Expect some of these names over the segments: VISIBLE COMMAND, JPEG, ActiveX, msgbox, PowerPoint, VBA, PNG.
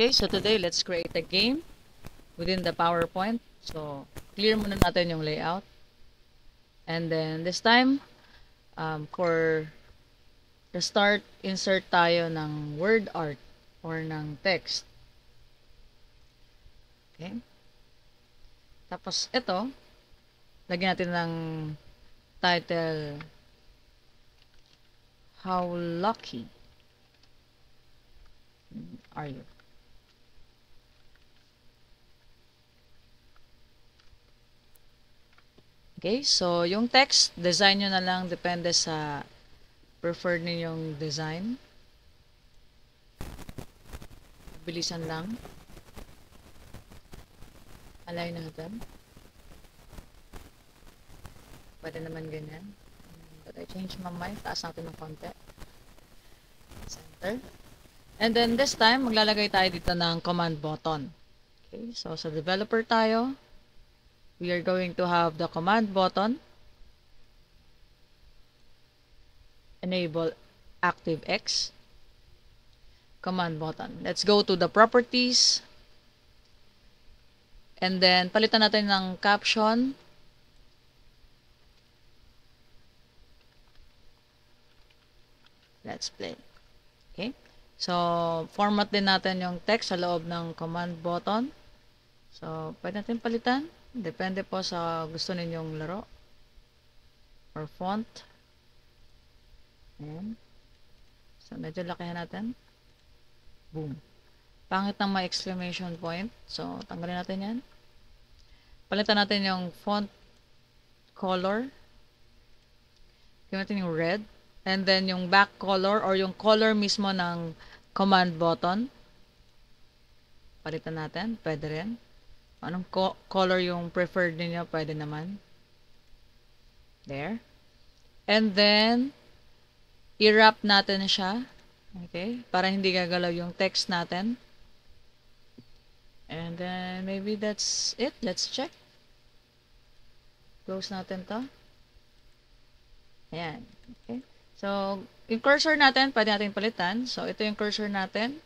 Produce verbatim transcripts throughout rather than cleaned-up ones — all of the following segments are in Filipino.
Okay, so today let's create a game within the PowerPoint. So clear muna natin yung layout. And then this time, um, for the start, insert tayo ng word art or ng text. Okay. Tapos ito, lagyan natin ng title, How Lucky Are You? Okay, so yung text, design nyo na lang depende sa preferred ninyong design. Bilisan lang. Alay natin. Pwede naman ganyan. But I changed my mind. Taas natin ng konti. Center. And then this time, maglalagay tayo dito ng command button. Okay, so sa developer tayo. We are going to have the command button. Enable ActiveX. Command button. Let's go to the properties. And then, palitan natin ng caption. Let's play. Okay. So, format din natin yung text sa loob ng command button. So, pwede natin palitan. Depende po sa gusto ninyong laro or font. Ayan. So, medyo lakihan natin. Boom. Pangit ng may exclamation point. So, tanggalin natin yan. Palitan natin yung font color. Gawin natin yung red. And then, yung back color or yung color mismo ng command button. Palitan natin. Pwede rin. Anong co color yung preferred niyo? Pwede naman. There. And then, i-wrap natin siya. Okay? Para hindi gagalaw yung text natin. And then, maybe that's it. Let's check. Close natin to. Ayan. Okay? So, yung cursor natin, pwede natin palitan. So, ito yung cursor natin.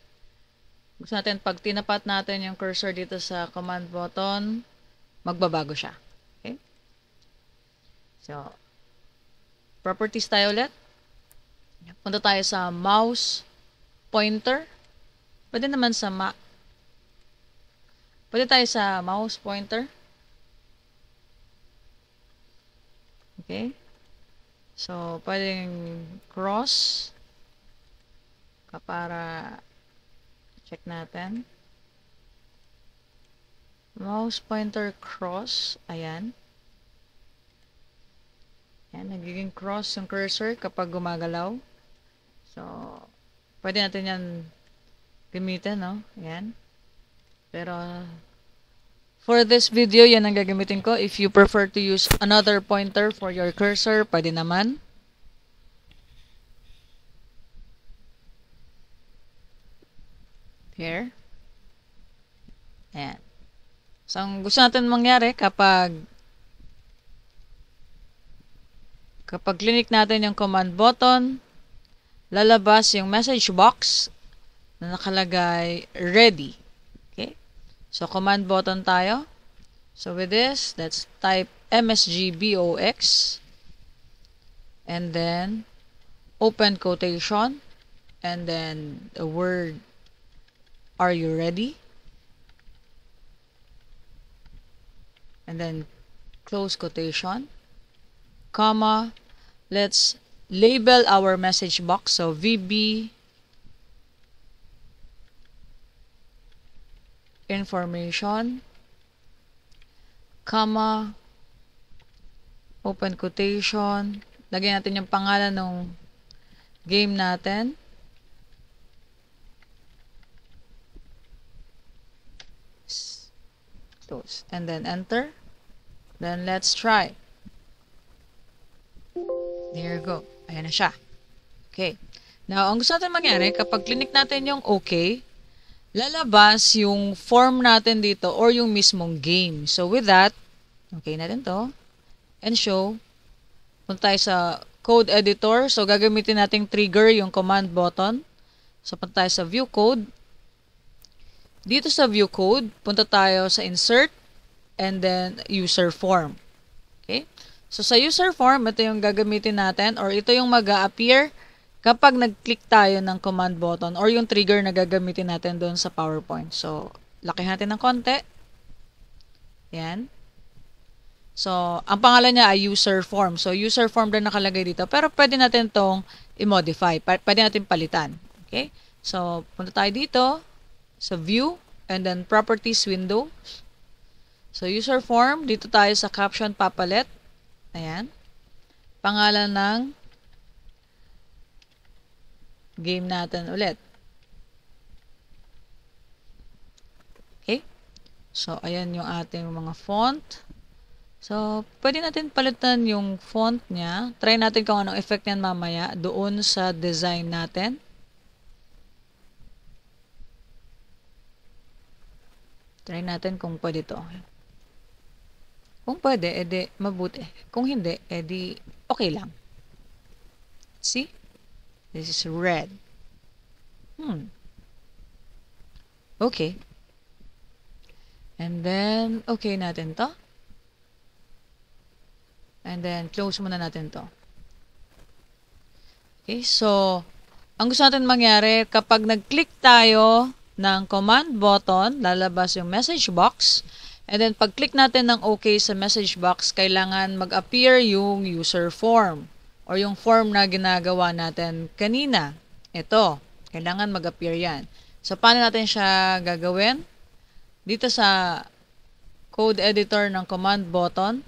Gusto natin, pag tinapat natin yung cursor dito sa command button, magbabago siya. Okay? So, properties tayo ulit. Punta tayo sa mouse pointer. Pwede naman sa ma... Pwede tayo sa mouse pointer. Okay? So, pwedeng cross. Para... check natin. Mouse pointer cross. Ayan. Ayan. Nagiging cross yung cursor kapag gumagalaw. So, pwede natin yan gamitin, no? Ayan. Pero, for this video, yan ang gagamitin ko. If you prefer to use another pointer for your cursor, pwede naman. Here. Ayan. So, ang gusto natin mangyari kapag kapag click natin yung command button, lalabas yung message box na nakalagay ready. Okay? So, command button tayo. So, with this, let's type msgbox and then open quotation and then the word Are you ready? And then close quotation, comma, let's label our message box. So V B information, comma, open quotation. Lagyan natin yung pangalan ng game natin. Close. And then enter. Then let's try. There you go. Ayan na siya. Okay. Now, ang gusto natin mangyari, kapag click natin yung okay, lalabas yung form natin dito or yung mismong game. So, with that, okay natin to. And show. Punta tayo sa code editor. So, gagamitin natin trigger yung command button. So, punta tayo sa view code. Dito sa view code, punta tayo sa insert and then user form. Okay? So sa user form, ito yung gagamitin natin or ito yung mag-a-appear kapag nag-click tayo ng command button or yung trigger na gagamitin natin doon sa PowerPoint. So, lakihan natin ng konti. Yan. So, ang pangalan niya ay user form. So, user form na nakalagay dito. Pero pwede natin itong i-modify. Pwede natin palitan. Okay? So, punta tayo dito sa view and then properties window. So, user form, dito tayo sa caption papalit. Ayan. Pangalan ng game natin ulit. Okay? So, ayan yung ating mga font. So, pwede natin palitan yung font niya. Try natin kung anong effect niyan mamaya doon sa design natin. Try natin kung pwede to. Kung pwede, edi mabuti. Kung hindi, edi okay lang. See? This is red. Hmm. Okay. And then, okay natin to. And then, close muna natin to. Okay, so, ang gusto natin mangyari, kapag nag-click tayo ng command button, lalabas yung message box, and then pag-click natin ng OK sa message box, kailangan mag-appear yung user form or yung form na ginagawa natin kanina. Ito, kailangan mag-appear yan. So, paano natin siya gagawin? Dito sa code editor ng command button,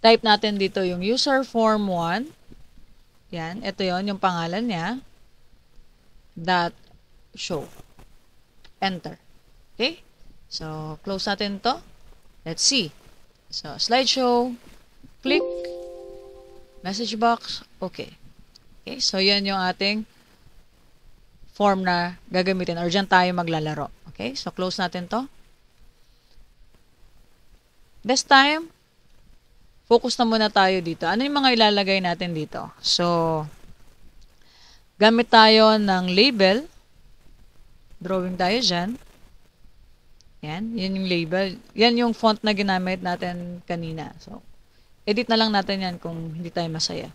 type natin dito yung user form one. Yan, ito yon yung pangalan niya. Dot show. Enter. Okay? So, close natin to. Let's see. So, slideshow. Click. Message box. Okay. Okay. So, yan yung ating form na gagamitin. Or dyan tayo maglalaro. Okay? So, close natin to. This time, focus na muna tayo dito. Ano yung mga ilalagay natin dito? So, gamit tayo ng label. Drawing tayo dyan. Yan, yan yung label. Yan yung font na ginamit natin kanina. So, edit na lang natin yan kung hindi tayo masaya.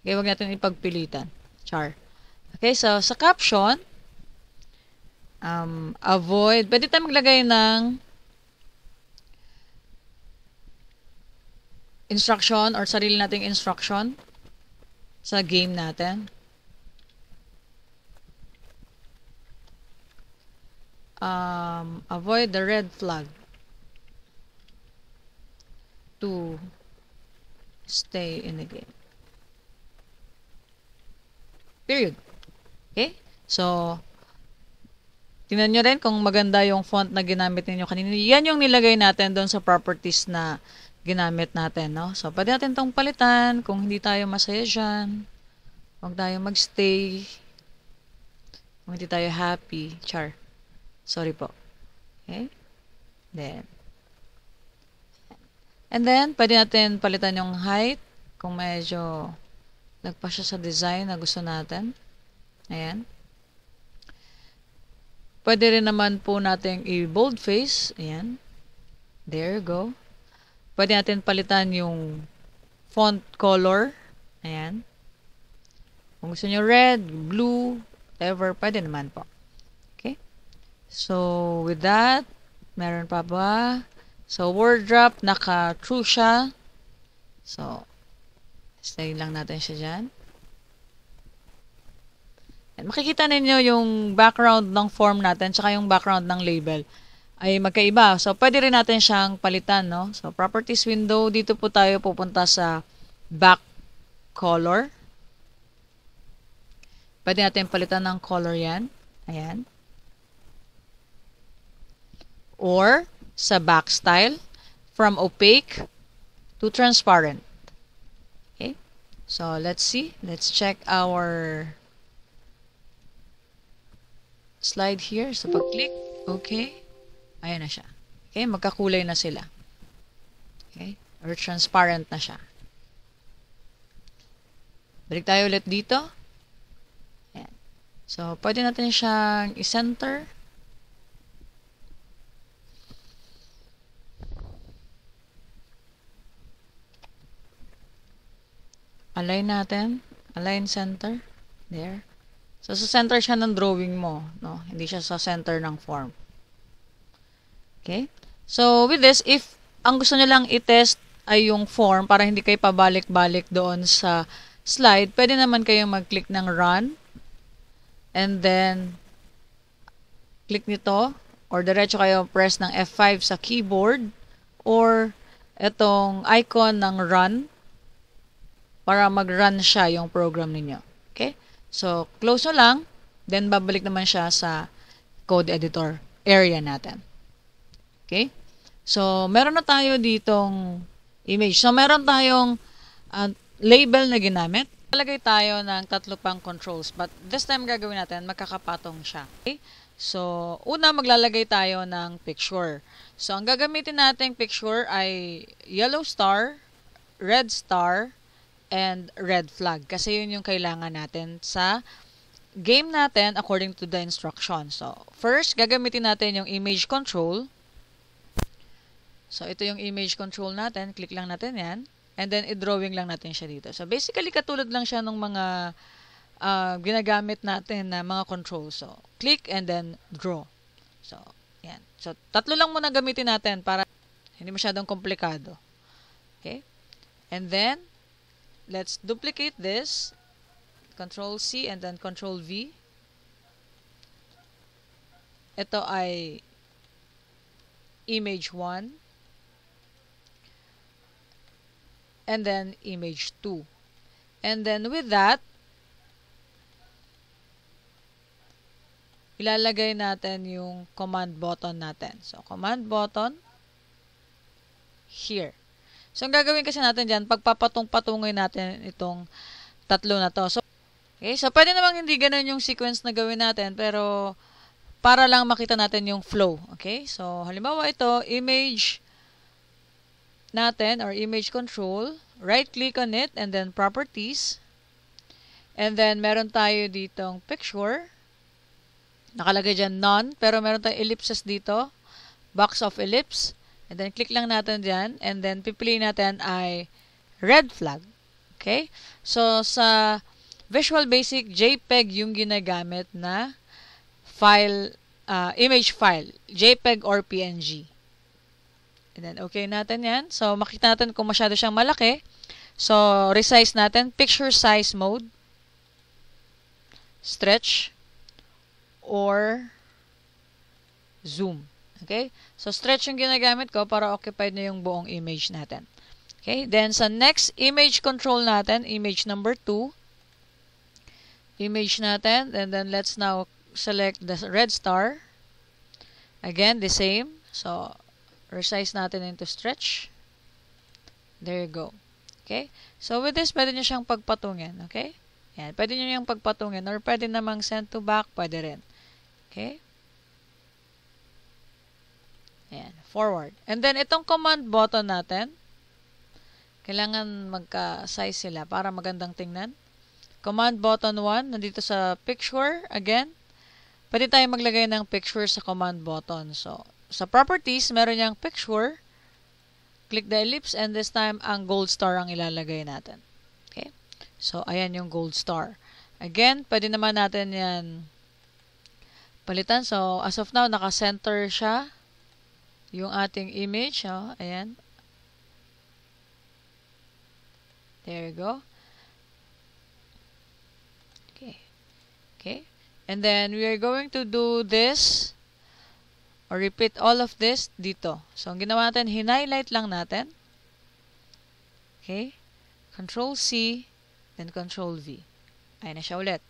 Okay, huwag natin ipagpilitan. Char. Okay, so sa caption, um, avoid. Pwede tayo maglagay ng instruction or sarili nating instruction sa game natin. Um, avoid the red flag to stay in the game. Period. Okay? So, tingnan nyo rin kung maganda yung font na ginamit ninyo kanina. Yan yung nilagay natin doon sa properties na ginamit natin. No? So, pwede natin itong palitan kung hindi tayo masaya dyan. Huwag tayo magstay. Kung hindi tayo happy. Char. Sorry po. Okay? Then. And then, pwede natin palitan yung height kung medyo nagpa siya sa design na gusto natin. Ayan. Pwede rin naman po natin i-boldface. Ayan. There you go. Pwede natin palitan yung font color. Ayan. Kung gusto nyo red, blue, whatever, pwede naman po. So, with that, meron pa ba? So, word wrap, naka-true siya. So, stay lang natin siya dyan. At makikita ninyo yung background ng form natin, tsaka yung background ng label ay magkaiba. So, pwede rin natin siyang palitan, no? So, properties window, dito po tayo pupunta sa back color. Pwede natin palitan ng color yan. Ayan. Or sa back style from opaque to transparent. Okay? So, let's see. Let's check our slide here. So, pag-click. Okay. Ayan na siya. Okay? Magkakulay na sila. Okay? Or transparent na siya. Balik tayo ulit dito. Ayan. So, pwede natin siyang i-center. align natin, align center, there. So, sa center siya ng drawing mo, no? Hindi siya sa center ng form. Okay? So, with this, if ang gusto nyo lang i-test ay yung form para hindi kayo pabalik-balik doon sa slide, pwede naman kayong mag-click ng run and then click nito or diretso kayo press ng F five sa keyboard or itong icon ng run para mag-run siya yung program ninyo. Okay? So, close nyo lang, then babalik naman siya sa code editor area natin. Okay? So, meron na tayo ditong image. So, meron tayong uh, label na ginamit. Talagay tayo ng tatlo pang controls. But this time gagawin natin, magkakapatong siya. Okay? So, una maglalagay tayo ng picture. So, ang gagamitin nating picture ay yellow star, red star, and red flag. Kasi yun yung kailangan natin sa game natin according to the instruction. So, first, gagamitin natin yung image control. So, ito yung image control natin. Click lang natin yan. And then, i-drawing lang natin siya dito. So, basically, katulad lang siya ng mga uh, ginagamit natin na mga control. So, click and then draw. So, yan. So, tatlo lang muna gamitin natin para hindi masyadong komplikado. Okay? And then, let's duplicate this. Control C and then Control V. Ito ay Image one. And then image two. And then with that, ilalagay natin yung command button natin. So, command button here. So, ang gagawin kasi natin dyan, pagpapatong-patungoy natin itong tatlo na to. So, okay, so pwede namang hindi ganun yung sequence na gawin natin, pero para lang makita natin yung flow. Okay? So, halimbawa ito, image natin or image control, right click on it and then properties, and then meron tayo ditong picture, nakalagay dyan none, pero meron tayong ellipses dito, box of ellipse, and then click lang natin dyan, and then pipiliin natin ay red flag. Okay, so sa Visual Basic, JPEG yung ginagamit na file, uh, image file, JPEG or P N G. And then, okay natin yan. So, makita natin kung masyado siyang malaki. So, resize natin. Picture size mode. Stretch. Or zoom. Okay? So, stretch yung ginagamit ko para occupied na yung buong image natin. Okay? Then, sa next image control natin, image number two. Image natin. And then, let's now select the red star. Again, the same. So, resize natin into stretch. There you go. Okay? So, with this, pwede nyo siyang pagpatungin. Okay? Yan. Pwede nyo yung pagpatungin. Or pwede namang send to back. Pwede rin. Okay? Yan. Forward. And then, itong command button natin. Kailangan magka-size sila para magandang tingnan. Command button one. Nandito sa picture. Again. Pwede tayo maglagay ng picture sa command button. So, sa properties, meron niyang picture. Click the ellipse and this time, ang gold star ang ilalagay natin. Okay? So, ayan yung gold star. Again, pwede naman natin yan palitan. So, as of now, naka-center siya yung ating image. Oh, ayan. There you go. Okay. Okay. And then, we are going to do this or repeat all of this dito. So, ang ginawa natin, hinighlight lang natin. Okay? Control C, then Control V. Ayan na siya ulit.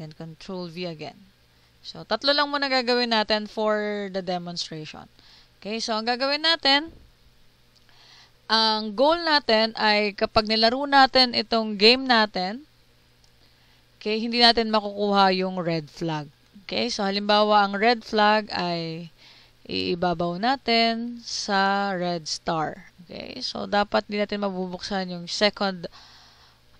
Then Control V again. So, tatlo lang muna gagawin natin for the demonstration. Okay? So, ang gagawin natin, ang goal natin ay kapag nilaro natin itong game natin, okay, hindi natin makukuha yung red flag. Okay, so halimbawa ang red flag ay iibabaw natin sa red star. Okay, so dapat din natin mabubuksan yung second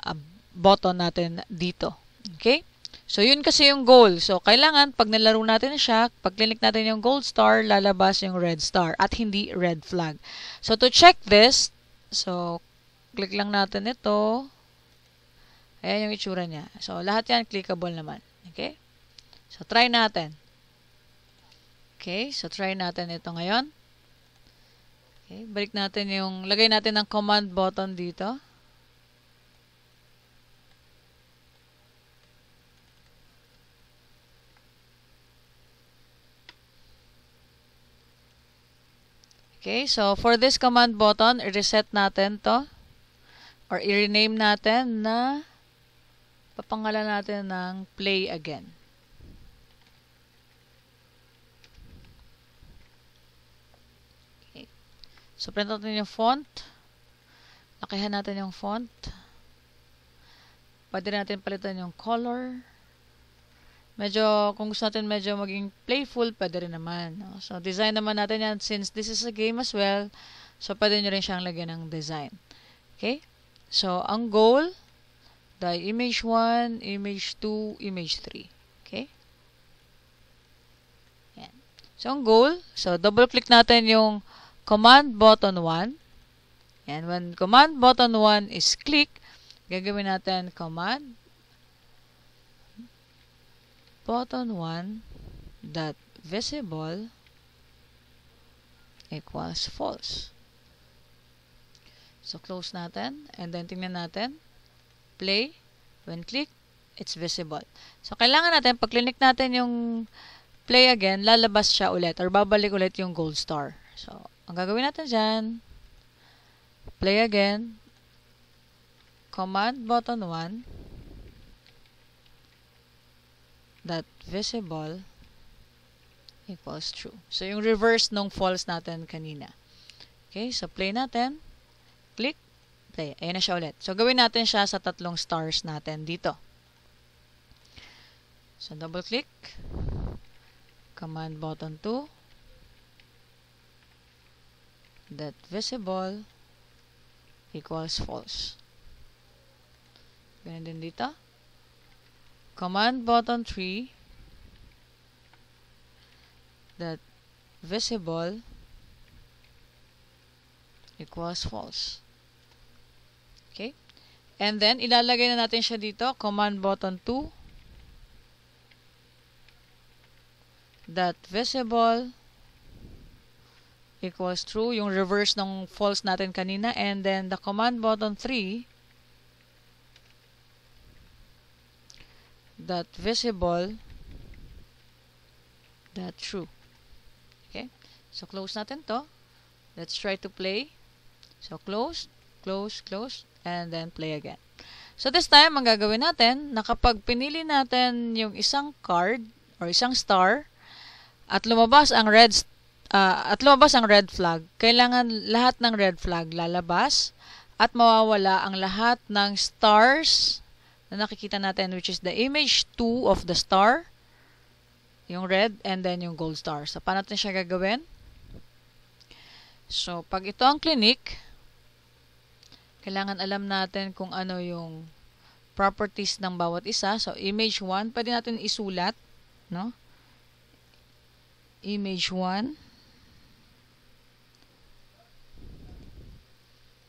uh, button natin dito. Okay, so yun kasi yung goal. So kailangan pag nilaro natin siya, pag click natin yung gold star, lalabas yung red star at hindi red flag. So to check this, so click lang natin ito. Ayan yung itsura niya. So, lahat yan clickable naman. Okay? So, try natin. Okay? So, try natin ito ngayon. Okay, balik natin yung, lagay natin ang command button dito. Okay, so for this command button, i-reset natin to or i-rename natin na papangalan natin ng play again. So, print natin yung font. Lakihan natin yung font. Pwede natin palitan yung color. Medyo, kung gusto natin medyo maging playful, pwede rin naman. No? So, design naman natin yan. Since this is a game as well, so pwede nyo rin siyang lagyan ng design. Okay? So, ang goal, the image one, image two, image three. Okay? Yan. So, ang goal, so double-click natin yung command button one. And when command button one is click, gagawin natin command button one dot visible equals false. So, close natin. And then, tingnan natin. Play. When click, it's visible. So, kailangan natin, pag-click natin yung play again, lalabas siya ulit or babalik ulit yung gold star. So, ang gagawin natin dyan, play again, command button one, that visible equals true. So, yung reverse nung false natin kanina. Okay, so play natin, click, play. Ayan na siya ulit. So, gawin natin siya sa tatlong stars natin dito. So, double click, command button two, that visible equals false. Ganun din dito. Command button three that visible equals false. Okay? And then, ilalagay na natin siya dito. Command button two that visible equals true, yung reverse ng false natin kanina, and then the command button three dot visible dot true. Okay, so close natin to. Let's try to play. So close, close, close, and then play again. So this time, ang gagawin natin, nakapag pinili natin yung isang card or isang star at lumabas ang red star, Uh, at lumabas ang red flag, kailangan lahat ng red flag lalabas at mawawala ang lahat ng stars na nakikita natin, which is the image two of the star, yung red, and then yung gold star. So, paano natin siya gagawin? So, pag ito ang clinic, kailangan alam natin kung ano yung properties ng bawat isa. So, image one, pwede natin isulat, no? image one.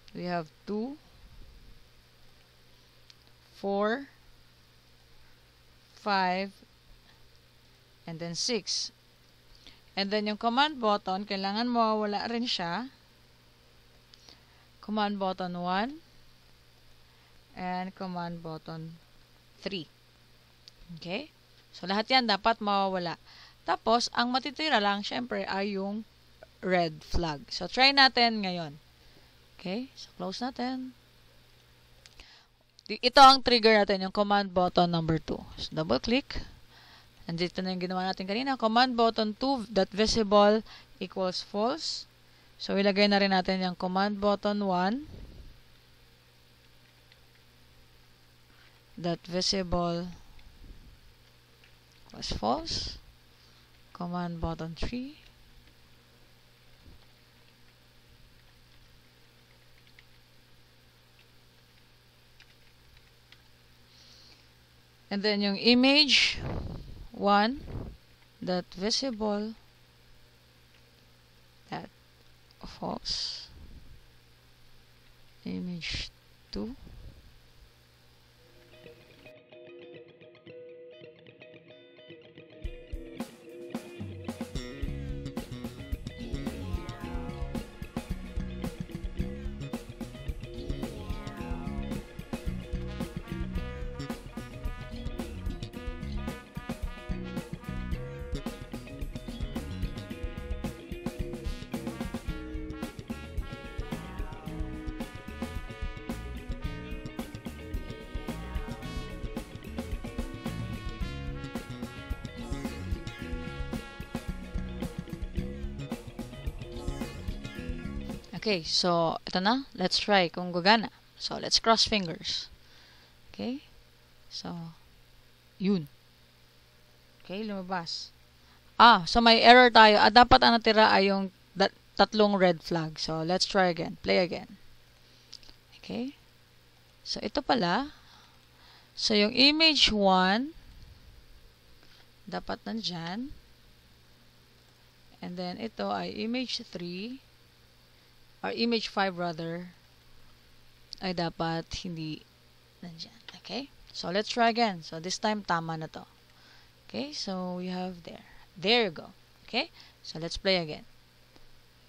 We have two, four, five, and then six. And then yung command button, kailangan mawawala rin siya. Command button one and command button three. Okay? So, lahat yan dapat mawawala. Tapos, ang matitira lang, syempre, ay yung red flag. So, try natin ngayon. Okay, so close natin. Ito ang trigger natin, yung command button number two. So, double click. And dito na yung ginawa natin kanina. Command button two that visible equals false. So, ilagay na rin natin yung command button one that visible equals false. Command button three and then yung image one that visible that false image two. Okay, so ito na. Let's try kung gagana. So, let's cross fingers. Okay? So, yun. Okay, lumabas. Ah, so may error tayo. At dapat ang natira ay yung tatlong red flag. So, let's try again. Play again. Okay? So, ito pala. So, yung image one, dapat nandyan. And then, ito ay image three. Or image five rather ay dapat hindi nandiyan. Okay? So, let's try again. So, this time, tama na to. Okay? So, we have there. There you go. Okay? So, let's play again.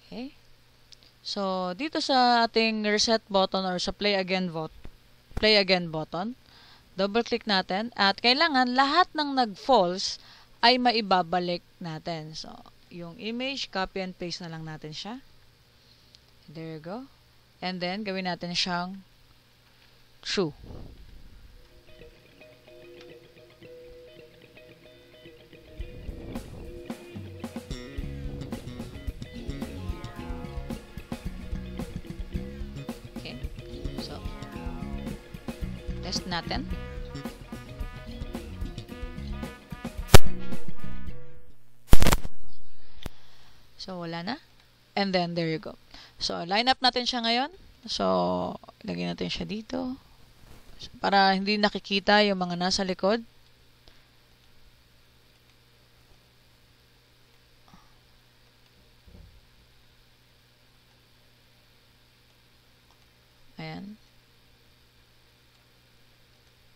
Okay? So, dito sa ating reset button or sa play again, bot play again button, double-click natin at kailangan lahat ng nag-false ay maibabalik natin. So, yung image, copy and paste na lang natin siya. There you go. And then, gawin natin siyang true. Okay. So, test natin. So, wala na. And then, there you go. So, line up natin siya ngayon. So, lagyan natin siya dito. So, para hindi nakikita yung mga nasa likod. Ayan.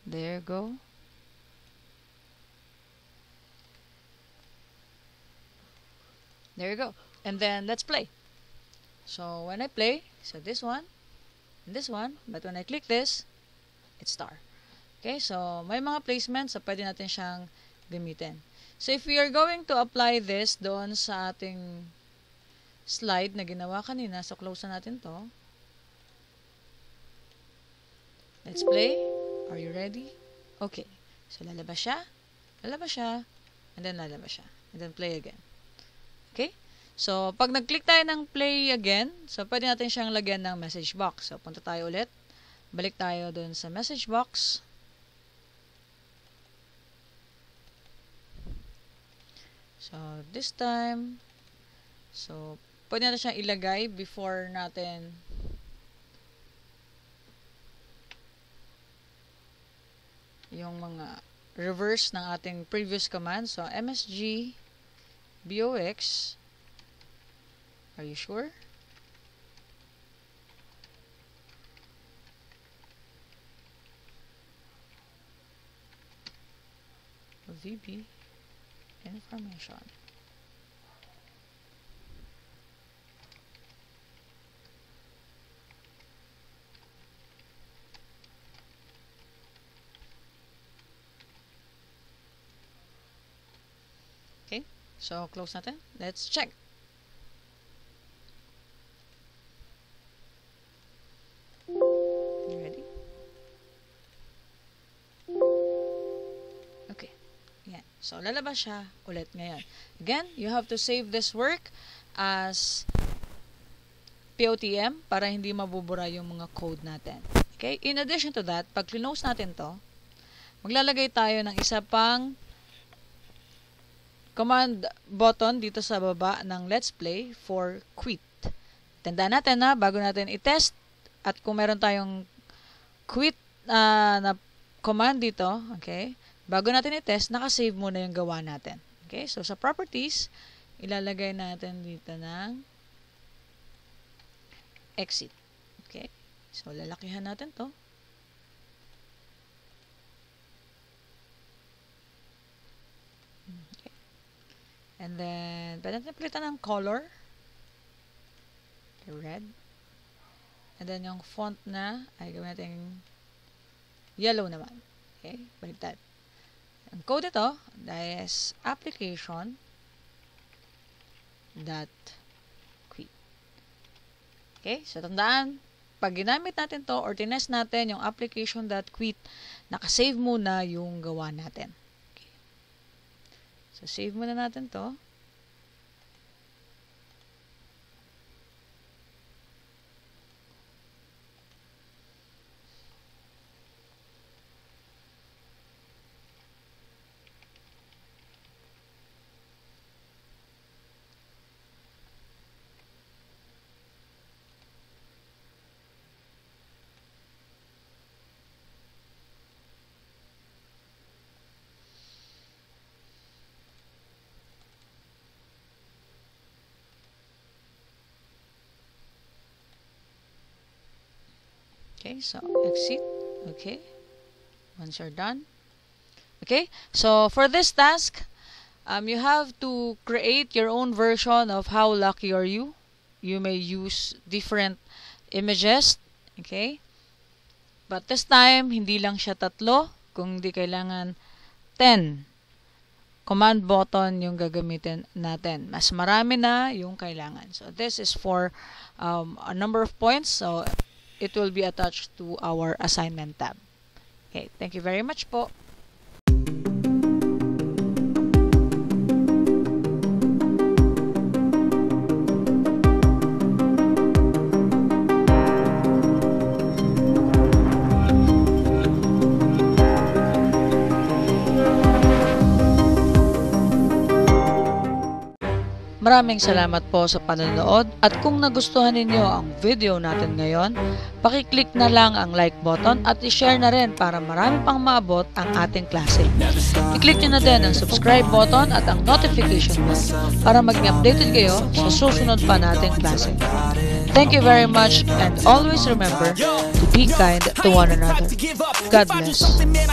There go. There you go. And then, let's play. So, when I play, so this one, and this one, but when I click this, it's star. Okay, so may mga placements, so pwede natin siyang gamitin. So, if we are going to apply this doon sa ating slide na ginawa kanina, so close na natin to. Let's play. Are you ready? Okay. So, lalabas siya, lalabas siya, and then lalabas siya, and then play again. Okay? So, pag nag-click tayo ng play again, so, pwede natin siyang lagyan ng message box. So, punta tayo ulit. Balik tayo dun sa message box. So, this time, so, pwede natin siyang ilagay before natin yung mga reverse ng ating previous command. So, msg, box. Are you sure? V B information. Okay, so close natin. Let's check. So, lalabas siya ulit ngayon. Again, you have to save this work as P O T M para hindi mabubura yung mga code natin. Okay? In addition to that, pag close natin to, maglalagay tayo ng isa pang command button dito sa baba ng Let's Play for quit. Tandaan natin na bago natin i-test at kung meron tayong quit uh, na command dito, okay? Bago natin i-test, nakasave muna yung gawa natin. Okay? So, sa properties, ilalagay natin dito ng exit. Okay? So, lalakihan natin to. Okay. And then, pwede natin pilitan ng color. Okay, red. And then, yung font na, ay gawin natin yellow naman. Okay, baligtad. Ang code ito, that is application dot quit. Okay, so tandaan, pag ginamit natin to or tinest natin yung application dot quit, nakasave muna yung gawa natin. Okay. So, save muna natin to. Okay, so exit. Okay, once you're done. Okay, so for this task, um, you have to create your own version of How Lucky Are You. You may use different images. Okay, but this time, hindi lang siya tatlo, kundi kailangan ten. Command button yung gagamitin natin. Mas marami na yung kailangan. So this is for um, a number of points. So it will be attached to our assignment tab. Okay, thank you very much po. Maraming salamat po sa panonood at kung nagustuhan ninyo ang video natin ngayon, paki-click na lang ang like button at i-share na rin para marami pang maabot ang ating klase. I-click nyo na din ang subscribe button at ang notification bell para maging updated kayo sa susunod pa nating klase. Thank you very much and always remember to be kind to one another. God bless.